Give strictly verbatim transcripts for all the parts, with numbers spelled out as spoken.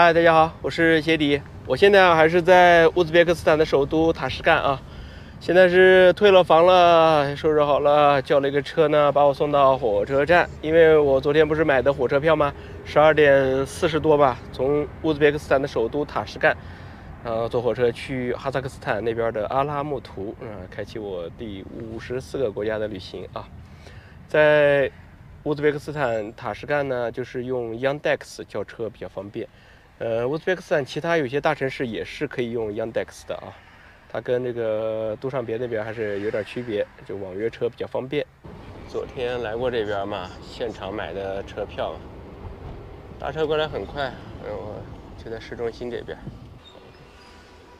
嗨，大家好，我是鞋底。我现在还是在乌兹别克斯坦的首都塔什干啊，现在是退了房了，收拾好了，叫了一个车呢，把我送到火车站。因为我昨天不是买的火车票吗？十二点四十多吧，从乌兹别克斯坦的首都塔什干，然后坐火车去哈萨克斯坦那边的阿拉木图，嗯、呃，开启我第五十四个国家的旅行啊，在乌兹别克斯坦塔什干呢，就是用 Yandex 叫车比较方便。呃，乌兹别克斯坦其他有些大城市也是可以用 Yandex 的啊，它跟这个杜尚别那边还是有点区别，就网约车比较方便。昨天来过这边嘛，现场买的车票，搭车过来很快，然后就在市中心这边，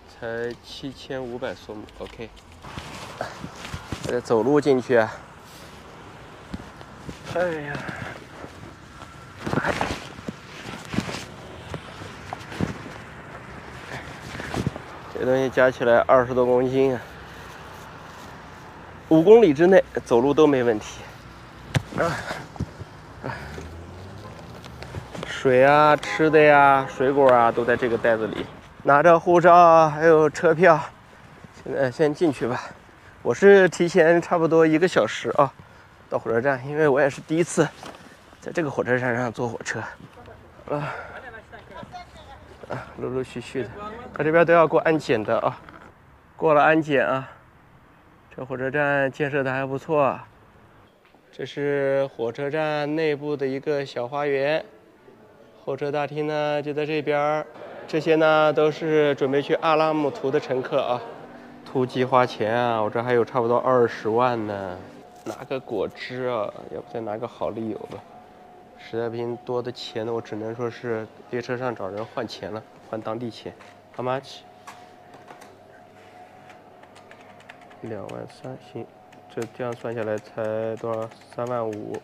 才七千五百索姆 ，OK。还得走路进去啊。哎呀，这东西加起来二十多公斤啊！五公里之内走路都没问题。啊，水啊、吃的呀、水果啊，都在这个袋子里。拿着护照还有车票，现在先进去吧。我是提前差不多一个小时啊。到火车站，因为我也是第一次在这个火车站上坐火车，啊啊，陆陆续续的，他这边都要过安检的啊，过了安检啊，这火车站建设的还不错、啊。这是火车站内部的一个小花园，候车大厅呢就在这边，这些呢都是准备去阿拉木图的乘客啊，突击花钱啊，我这还有差不多二十万呢。拿个果汁啊，要不再拿个好丽友吧，实在不行多的钱呢，我只能说是列车上找人换钱了，换当地钱。How much？ 两万三，行，这这样算下来才多少？三万五，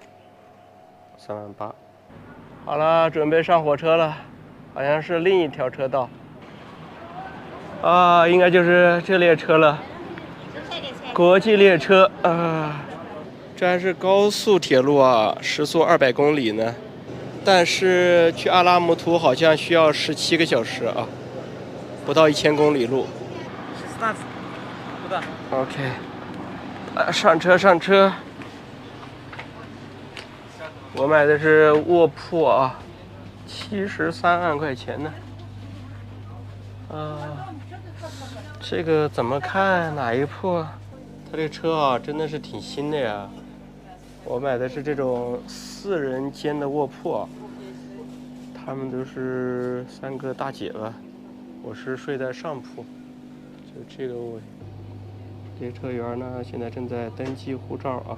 三万八。好了，准备上火车了，好像是另一条车道。啊，应该就是这列车了，国际列车啊。这还是高速铁路啊，时速二百公里呢，但是去阿拉木图好像需要十七个小时啊，不到一千公里路。OK， 啊，上车上车。我买的是卧铺啊，七十三万块钱呢。啊，这个怎么看哪一铺啊？它这个车啊，真的是挺新的呀。我买的是这种四人间的卧铺啊，他们都是三个大姐吧，我是睡在上铺，就这个位。列车员呢，现在正在登记护照啊。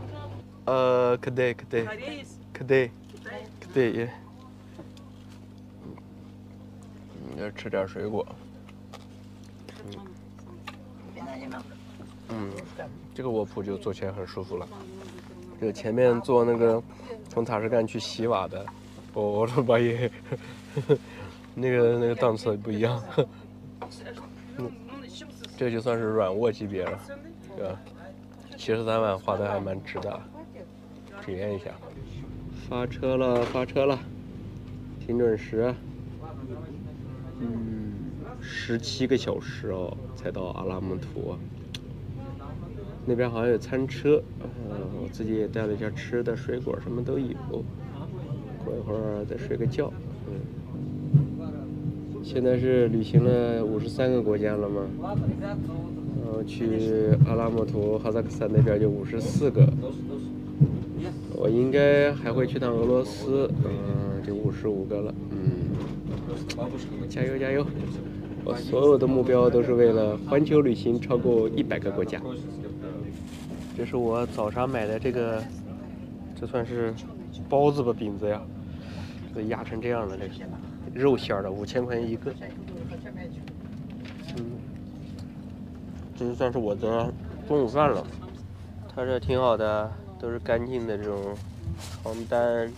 呃，可得可得可得可得耶。嗯，要吃点水果。嗯。嗯，这个卧铺就坐起来很舒服了。这前面坐那个从塔什干去西瓦的，我我把也那个那个档次不一样。嗯，这就算是软卧级别了，对吧？七十三万花的还蛮值的，体验一下。发车了，发车了，挺准时。嗯，十七个小时哦，才到阿拉木图。那边好像有餐车，呃，我自己也带了一下吃的、水果，什么都有。过一会儿再睡个觉。嗯，现在是旅行了五十三个国家了吗？然后去阿拉木图、哈萨克斯坦那边就五十四个。我应该还会去趟俄罗斯，嗯、呃，就五十五个了。嗯，加油加油！我所有的目标都是为了环球旅行超过一百个国家。这是我早上买的这个，这算是包子吧饼子呀，都压成这样了，这个肉馅的，五千块钱一个。嗯，这就算是我的中午饭了。它这挺好的，都是干净的这种床单、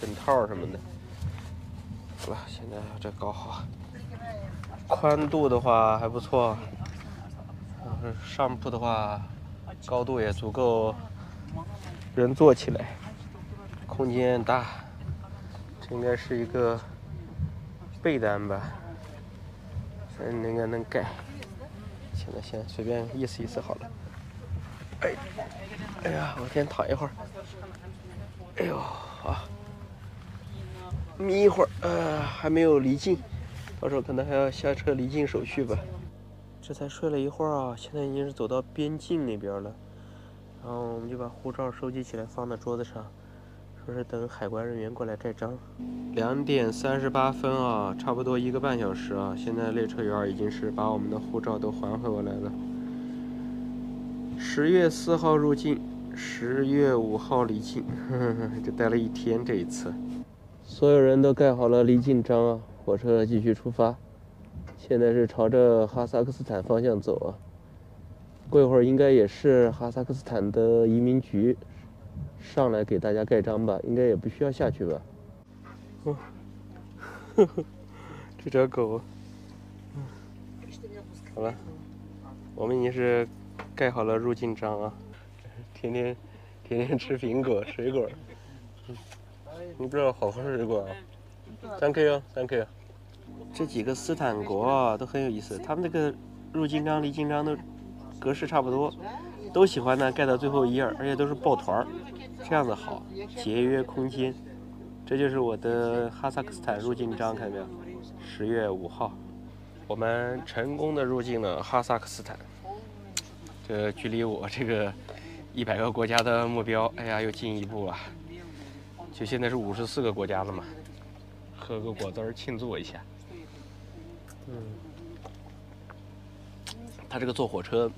枕套什么的。好了，现在这搞好。宽度的话还不错，上铺的话。高度也足够，人坐起来，空间大。这应该是一个被单吧，嗯，应该能盖。现在先随便意思意思好了。哎，哎呀，我先躺一会儿。哎呦啊，眯一会儿，呃，还没有离境，到时候可能还要下车离境手续吧。这才睡了一会儿啊，现在已经是走到边境那边了。 然后我们就把护照收集起来，放到桌子上，说是等海关人员过来盖章。两点三十八分啊，差不多一个半小时啊。现在列车员已经是把我们的护照都还回来了。十月四号入境，十月五号离境，呵呵，就待了一天这一次。所有人都盖好了离境章啊，火车继续出发。现在是朝着哈萨克斯坦方向走啊。 过一会儿应该也是哈萨克斯坦的移民局上来给大家盖章吧，应该也不需要下去吧。哦，呵呵，这条狗，嗯，好了，我们已经是盖好了入境章啊。天天天天吃苹果水果，你不知道好喝水果啊。三 K 啊，三 K 啊。这几个斯坦国啊都很有意思，他们那个入境章、离境章都。 格式差不多，都喜欢呢盖到最后一页，而且都是抱团儿，这样子好，节约空间。这就是我的哈萨克斯坦入境章，看到没有？十月五号，我们成功的入境了哈萨克斯坦。这距离我这个一百个国家的目标，哎呀，又进一步了。就现在是五十四个国家了嘛，喝个果汁儿庆祝一下。嗯，他这个坐火车。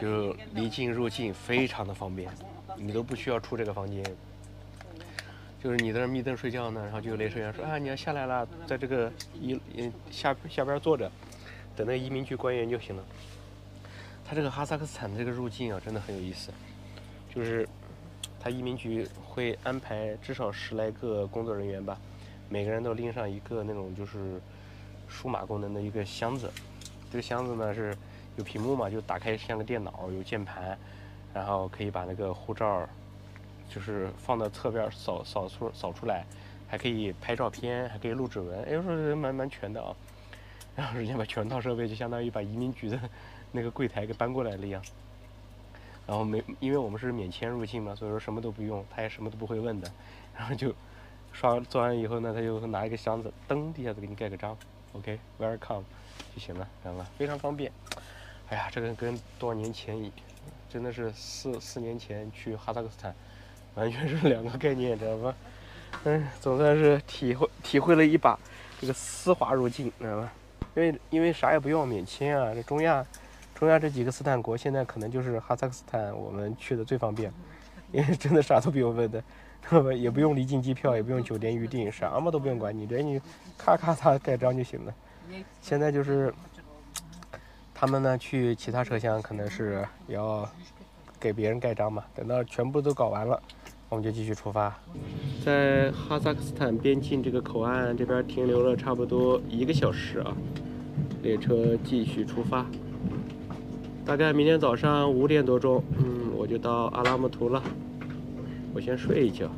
就离境入境非常的方便，你都不需要出这个房间，就是你在那眯瞪睡觉呢，然后就有列车员说啊你要下来了，在这个一下下边坐着，等那移民局官员就行了。他这个哈萨克斯坦的这个入境啊，真的很有意思，就是他移民局会安排至少十来个工作人员吧，每个人都拎上一个那种就是数码功能的一个箱子，这个箱子呢是。 有屏幕嘛，就打开像个电脑，有键盘，然后可以把那个护照，就是放到侧边扫扫出扫出来，还可以拍照片，还可以录指纹，哎，我说蛮蛮全的啊。然后人家把全套设备就相当于把移民局的那个柜台给搬过来了一样。然后没，因为我们是免签入境嘛，所以说什么都不用，他也什么都不会问的。然后就刷做完以后呢，他就拿一个箱子，噔一下子给你盖个章 ，OK，welcome 就行了，知道吗？非常方便。 哎呀，这个跟多少年前，真的是四四年前去哈萨克斯坦，完全是两个概念，知道吧？嗯，总算是体会体会了一把这个丝滑入境，知道吧？因为因为啥也不用免签啊，这中亚中亚这几个斯坦国现在可能就是哈萨克斯坦我们去的最方便，因为真的啥都不用问的，呵呵，也不用离境机票，也不用酒店预订，什么都不用管你，人你咔咔咔盖章就行了。现在就是。 他们呢去其他车厢可能是也要给别人盖章嘛，等到全部都搞完了，我们就继续出发。在哈萨克斯坦边境这个口岸这边停留了差不多一个小时啊，列车继续出发。大概明天早上五点多钟，嗯，我就到阿拉木图了，我先睡一觉。